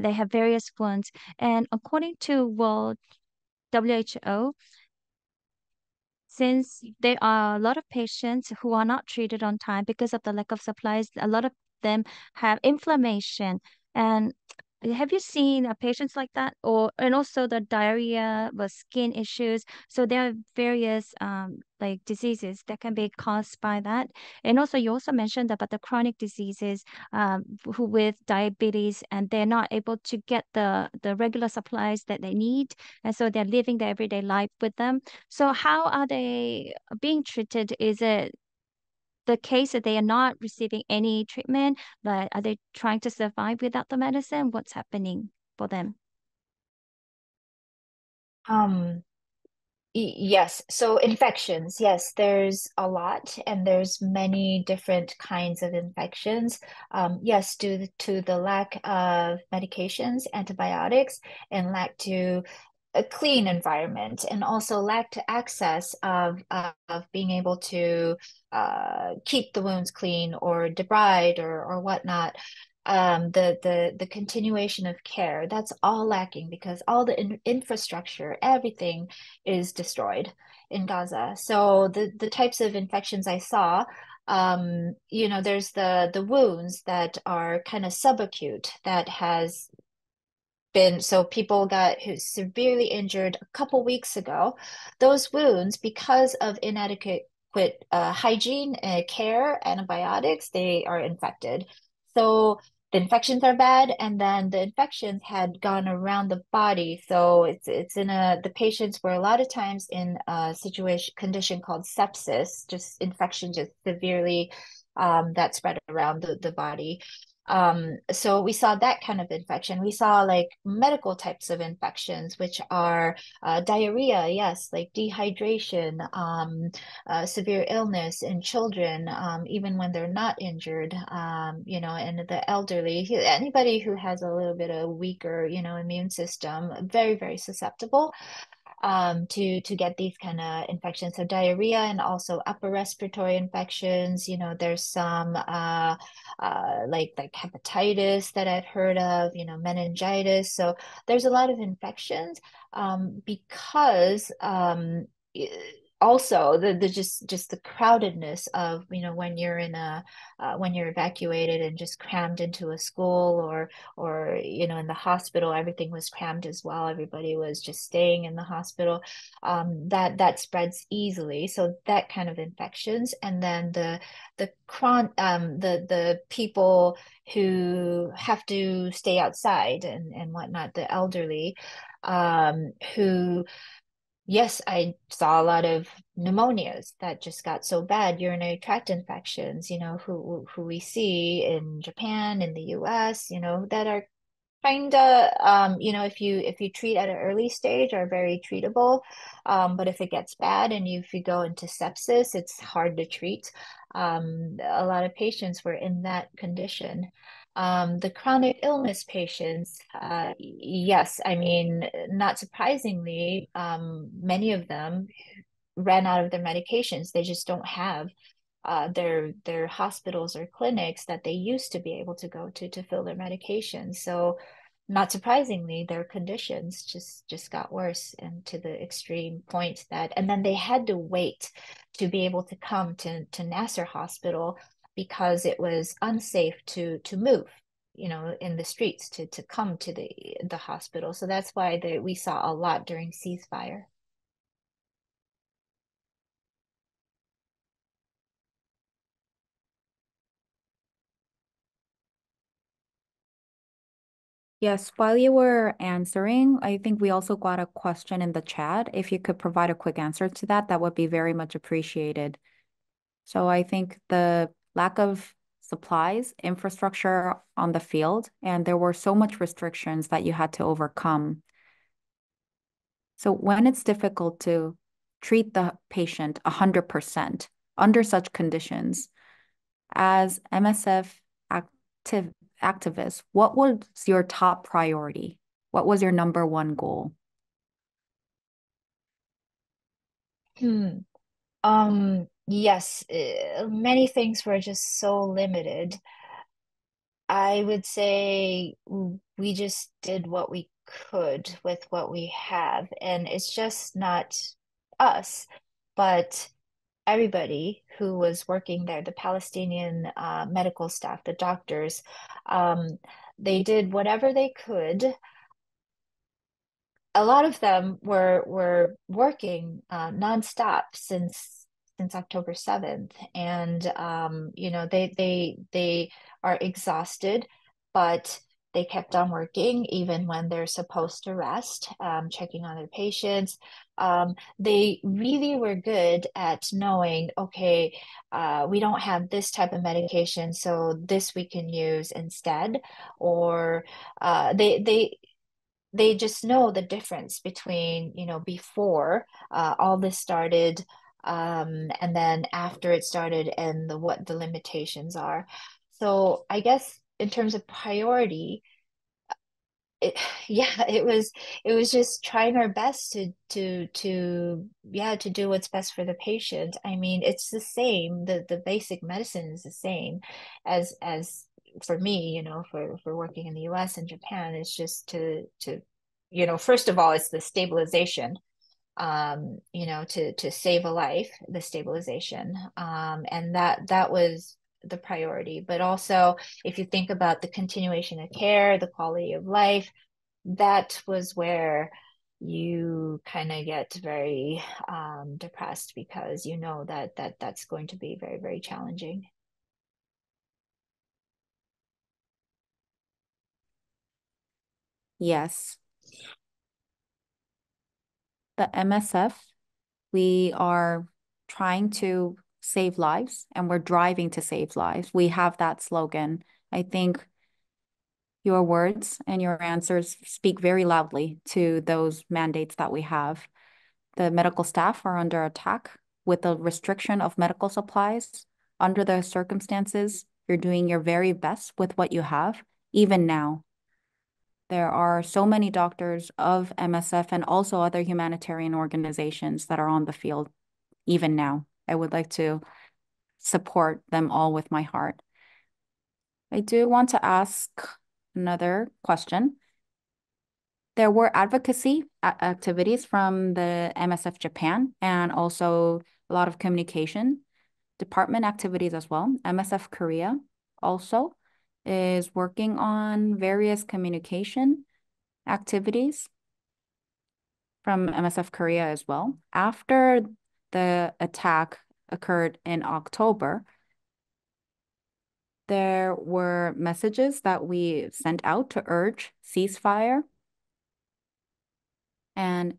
they have various wounds. And according to World WHO, since there are a lot of patients who are not treated on time because of the lack of supplies, a lot of them have inflammation. And have you seen patients like that? And also the diarrhea, the skin issues. So there are various like diseases that can be caused by that. And also you also mentioned about the chronic diseases who with diabetes, and they're not able to get the regular supplies that they need. And so they're living their everyday life with them. So how are they being treated? Is it the case that they are not receiving any treatment, but are they trying to survive without the medicine? What's happening for them? Yes, so infections, yes, there's a lot, and there's many different kinds of infections. Yes, due to the lack of medications, antibiotics, and lack to a clean environment, and also lack to access of being able to keep the wounds clean or debride or whatnot. The continuation of care, that's all lacking, because all the infrastructure, everything is destroyed in Gaza. So the types of infections I saw, there's the wounds that are kind of subacute, that has been, so people got severely injured a couple weeks ago. Those wounds, because of inadequate hygiene care, antibiotics, they are infected. So the infections are bad, and then the infections had gone around the body. So it's in the patients were a lot of times in a condition called sepsis, just infection, just severely that spread around the body. So we saw that kind of infection. We saw like medical types of infections, which are diarrhea, yes, like dehydration, severe illness in children, even when they're not injured, you know, and the elderly, anybody who has a little bit of weaker, you know, immune system, very, very susceptible to get these kind of infections. So diarrhea and also upper respiratory infections, you know, there's some like hepatitis that I've heard of, you know, meningitis. So there's a lot of infections because also the just the crowdedness of, you know, when you're in a when you're evacuated and just crammed into a school or you know, in the hospital, everything was crammed as well. Everybody was just staying in the hospital. That spreads easily. So that kind of infections, and then the people who have to stay outside and whatnot, the elderly, who. Yes, I saw a lot of pneumonias that just got so bad, urinary tract infections, you know, who we see in Japan, in the US, you know, that are kind of, you know, if you treat at an early stage are very treatable, but if it gets bad and if you go into sepsis, it's hard to treat. A lot of patients were in that condition. The chronic illness patients, yes, I mean, not surprisingly, many of them ran out of their medications. They just don't have their hospitals or clinics that they used to be able to go to fill their medications. So not surprisingly, their conditions just got worse, and to the extreme point that, and then they had to wait to be able to come to Nasser Hospital, because it was unsafe to move, you know, in the streets to come to the hospital. So that's why we saw a lot during ceasefire. Yes, while you were answering, I think we also got a question in the chat. If you could provide a quick answer to that, that would be very much appreciated. So I think the lack of supplies, infrastructure on the field, and there were so much restrictions that you had to overcome. So when it's difficult to treat the patient 100% under such conditions, as MSF activists, what was your top priority? What was your number one goal? Yes, many things were just so limited. I would say we just did what we could with what we have. And it's just not us, but everybody who was working there, the Palestinian medical staff, the doctors, they did whatever they could. A lot of them were working nonstop since October 7th. And, you know, they are exhausted, but they kept on working even when they're supposed to rest, checking on their patients. They really were good at knowing, okay, we don't have this type of medication, so this we can use instead, or they just know the difference between, you know, before all this started, and then after it started, and what the limitations are. So I guess in terms of priority, it was just trying our best to do what's best for the patient. I mean, it's the same. The basic medicine is the same as for me, you know, for working in the U.S. and Japan. It's just to you know, first of all, it's the stabilization. You know, to save a life, the stabilization, and that was the priority. But also, if you think about the continuation of care, the quality of life, that was where you kind of get very depressed, because you know that's going to be very, very challenging. Yes. The MSF, we are trying to save lives, and we're driving to save lives. We have that slogan. I think your words and your answers speak very loudly to those mandates that we have. The medical staff are under attack with the restriction of medical supplies. Under the circumstances, you're doing your very best with what you have, even now. There are so many doctors of MSF and also other humanitarian organizations that are on the field, even now. I would like to support them all with my heart. I do want to ask another question. There were advocacy activities from the MSF Japan and also a lot of communication department activities as well. MSF Korea also is working on various communication activities from MSF Korea as well. After the attack occurred in October, there were messages that we sent out to urge ceasefire. And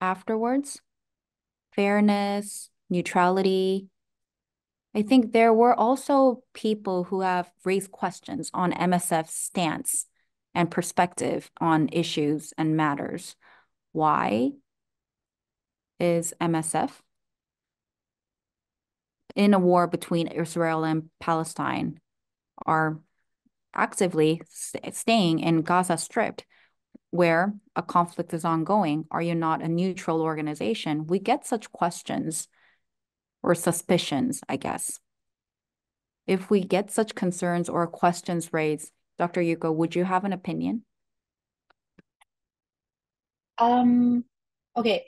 afterwards, fairness, neutrality. I think there were also people who have raised questions on MSF's stance and perspective on issues and matters. Why is MSF in a war between Israel and Palestine are actively staying in Gaza Strip, where a conflict is ongoing? Are you not a neutral organization? We get such questions or suspicions, I guess. If we get such concerns or questions raised, Dr. Yuko, would you have an opinion? Okay,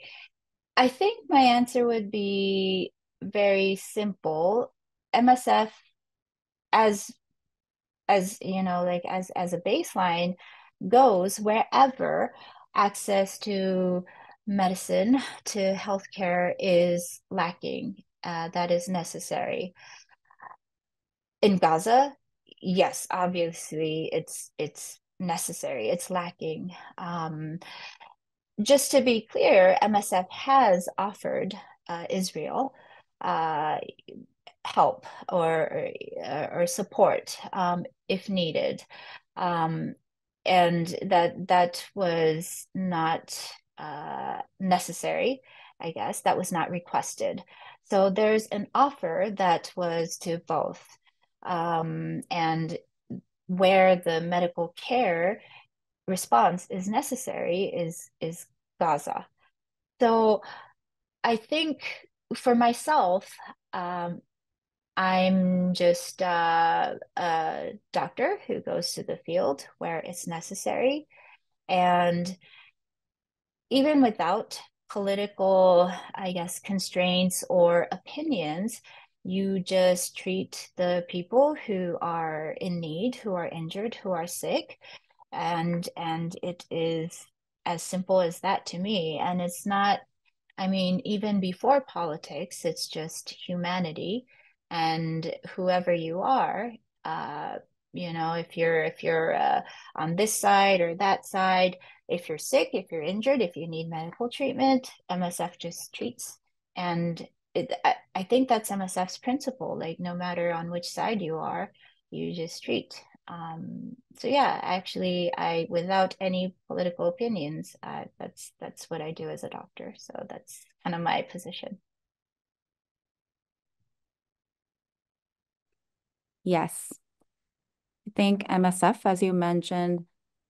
I think my answer would be very simple. MSF, as you know, like as a baseline, goes wherever access to medicine, to healthcare is lacking. That is necessary. In Gaza, yes, obviously it's necessary. It's lacking. Just to be clear, MSF has offered Israel help or support if needed, and that was not necessary. I guess that was not requested. So there's an offer that was to both, and where the medical care response is necessary is Gaza. So I think for myself, I'm just a doctor who goes to the field where it's necessary. And even without political, I guess, constraints or opinions, you just treat the people who are in need, who are injured, who are sick, and it is as simple as that to me. And it's not, I mean, even before politics, it's just humanity, and whoever you are, you know, if you're on this side or that side, if you're sick, if you're injured, if you need medical treatment, MSF just treats. And I think that's MSF's principle, like no matter on which side you are, you just treat. So yeah, actually, without any political opinions, that's what I do as a doctor. So that's kind of my position. Yes. I think MSF, as you mentioned,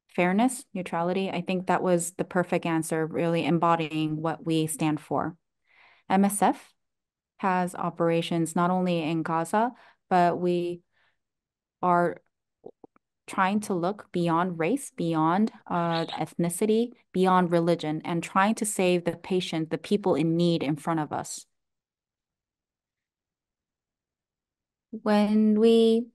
fairness, neutrality, I think that was the perfect answer, really embodying what we stand for. MSF has operations not only in Gaza, but we are trying to look beyond race, beyond ethnicity, beyond religion, and trying to save the patient, the people in need in front of us. When we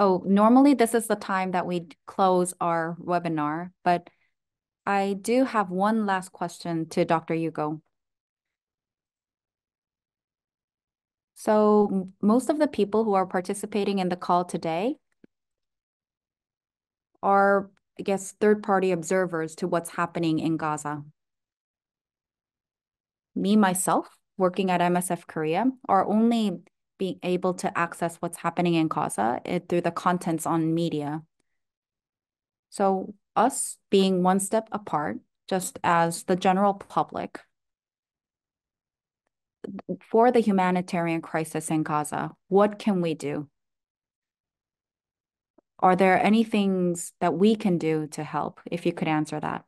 Oh, normally this is the time that we close our webinar, but I do have one last question to Dr. Yuko. So most of the people who are participating in the call today are, I guess, third-party observers to what's happening in Gaza. Me, myself, working at MSF Korea, are only being able to access what's happening in Gaza through the contents on media. So us being one step apart, just as the general public, for the humanitarian crisis in Gaza, what can we do? Are there any things that we can do to help? If you could answer that.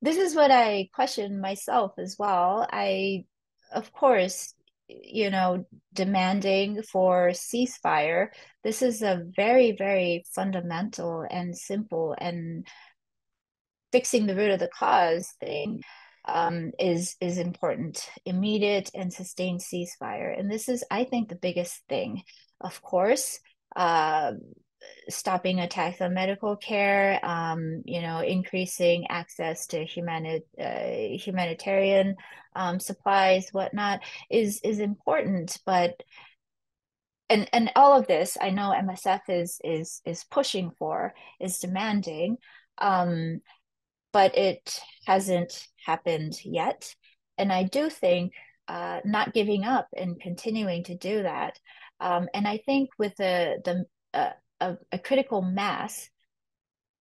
This is what I question myself as well. I, of course, you know, demanding for ceasefire. This is a very, very fundamental and simple, and fixing the root of the cause thing is important. Immediate and sustained ceasefire. And this is, I think, the biggest thing. Of course, stopping attacks on medical care, you know, increasing access to humanitarian supplies, whatnot, is important. But and all of this, I know MSF is pushing for, is demanding, but it hasn't happened yet. And I do think not giving up and continuing to do that, and I think with a critical mass,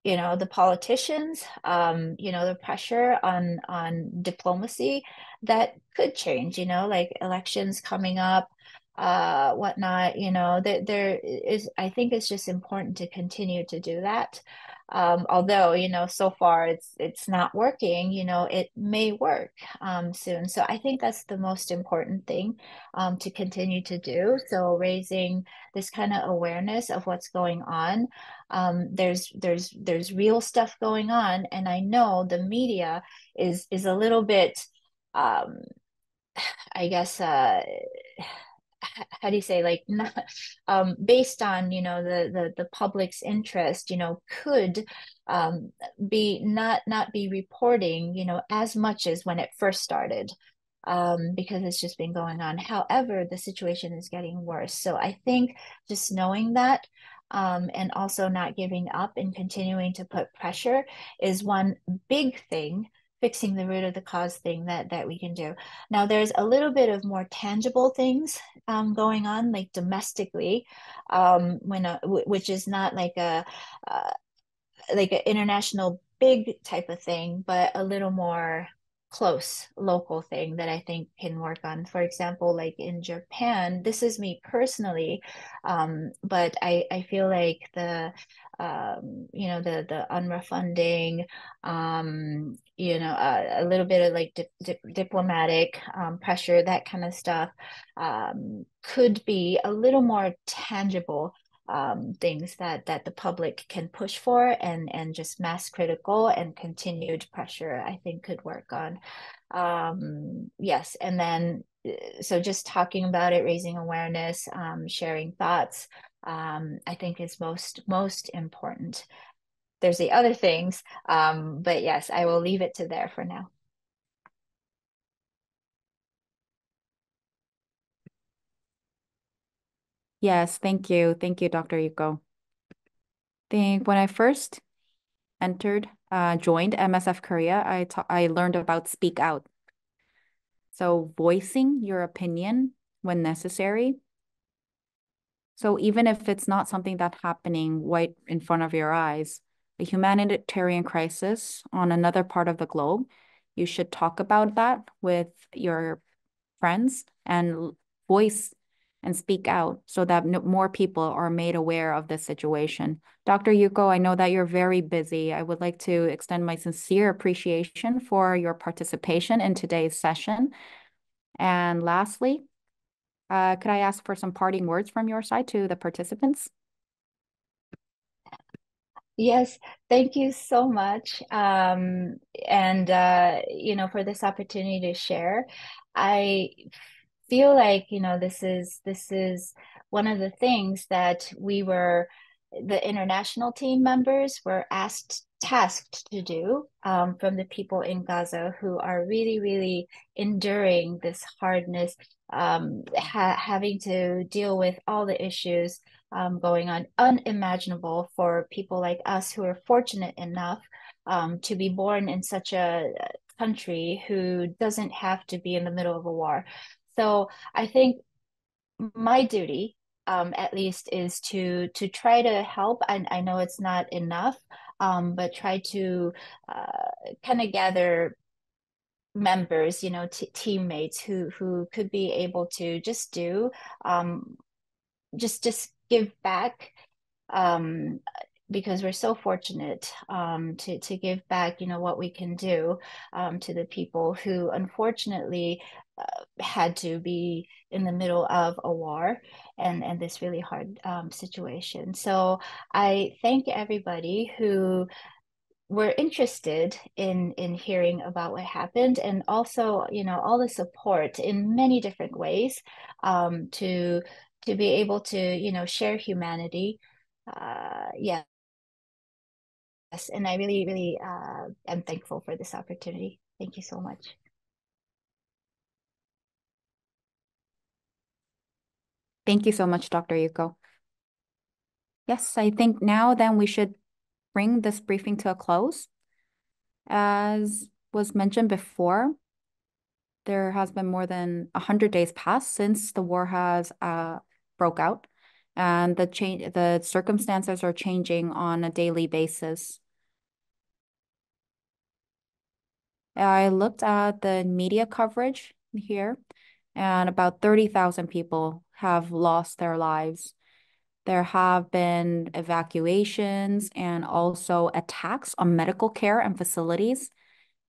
you know, the politicians, you know, the pressure on diplomacy, that could change, you know, like elections coming up, whatnot, you know, there is, I think it's just important to continue to do that. Although, you know, so far it's not working, you know, it may work soon. So I think that's the most important thing to continue to do. So raising this kind of awareness of what's going on. There's real stuff going on, and I know the media is a little bit, I guess, how do you say, like, not, based on, you know, the public's interest, you know, could be not be reporting, you know, as much as when it first started, because it's just been going on. However, the situation is getting worse. So I think just knowing that, and also not giving up and continuing to put pressure is one big thing. Fixing the root of the cause thing that we can do. Now, there's a little bit of more tangible things going on, like domestically, which is not like an international big type of thing, but a little more close local thing that I think can work on. For example, like in Japan, this is me personally, but I feel like the you know, the UNRWA funding, you know, a little bit of like diplomatic pressure, that kind of stuff, could be a little more tangible things that the public can push for, and just mass critical and continued pressure, I think, could work on. Yes, and then so just talking about it, raising awareness, sharing thoughts, I think is most important. There's the other things, but yes, I will leave it to there for now. Yes, thank you. Thank you, Dr. Yuko. I think when I first joined MSF Korea, I learned about speak out. So voicing your opinion when necessary. So even if it's not something that's happening right in front of your eyes, a humanitarian crisis on another part of the globe, you should talk about that with your friends and voice and speak out so that more people are made aware of this situation. Dr. Yuko, I know that you're very busy. I would like to extend my sincere appreciation for your participation in today's session. And lastly, could I ask for some parting words from your side to the participants? Yes, thank you so much. And, you know, for this opportunity to share, I feel like, you know, this is one of the things that the international team members were tasked to do from the people in Gaza who are really, really enduring this hardness, having to deal with all the issues going on, unimaginable for people like us who are fortunate enough to be born in such a country who doesn't have to be in the middle of a war. So I think my duty, at least, is to try to help. And I know it's not enough, but try to kind of gather members, you know, teammates who could be able to just do, just give back, because we're so fortunate to give back, you know, what we can do to the people who unfortunately had to be in the middle of a war and this really hard situation. So I thank everybody who were interested in hearing about what happened, and also, you know, all the support in many different ways to be able to, you know, share humanity. Yeah. Yes, and I really, really am thankful for this opportunity. Thank you so much. Thank you so much, Dr. Yuko. Yes, I think now then we should bring this briefing to a close. As was mentioned before, there has been more than 100 days passed since the war has broke out, and the circumstances are changing on a daily basis. I looked at the media coverage here, and about 30,000 people have lost their lives. There have been evacuations and also attacks on medical care and facilities.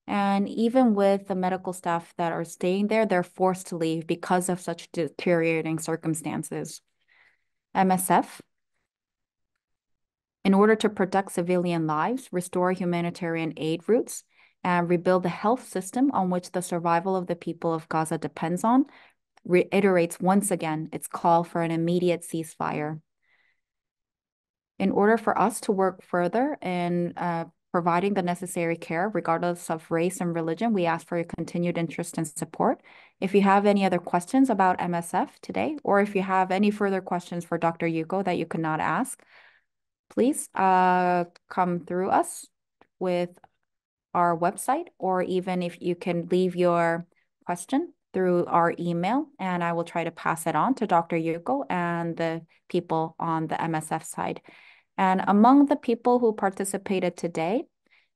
And even with the medical staff that are staying there, they're forced to leave because of such deteriorating circumstances. MSF, in order to protect civilian lives, restore humanitarian aid routes, and rebuild the health system on which the survival of the people of Gaza depends on, reiterates once again its call for an immediate ceasefire. In order for us to work further in providing the necessary care, regardless of race and religion, we ask for your continued interest and support. If you have any other questions about MSF today, or if you have any further questions for Dr. Yuko that you could not ask, please come through us with our website, or even if you can leave your question through our email, and I will try to pass it on to Dr. Yuko and the people on the MSF side. And among the people who participated today,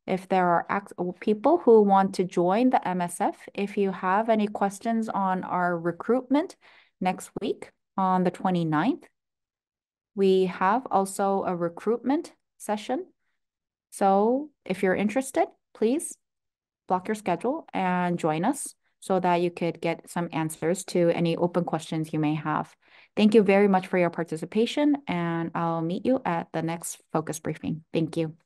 if there are people who want to join the MSF, if you have any questions on our recruitment next week on the 29th, we have also a recruitment session. So if you're interested, please block your schedule and join us so that you could get some answers to any open questions you may have. Thank you very much for your participation, and I'll meet you at the next focus briefing. Thank you.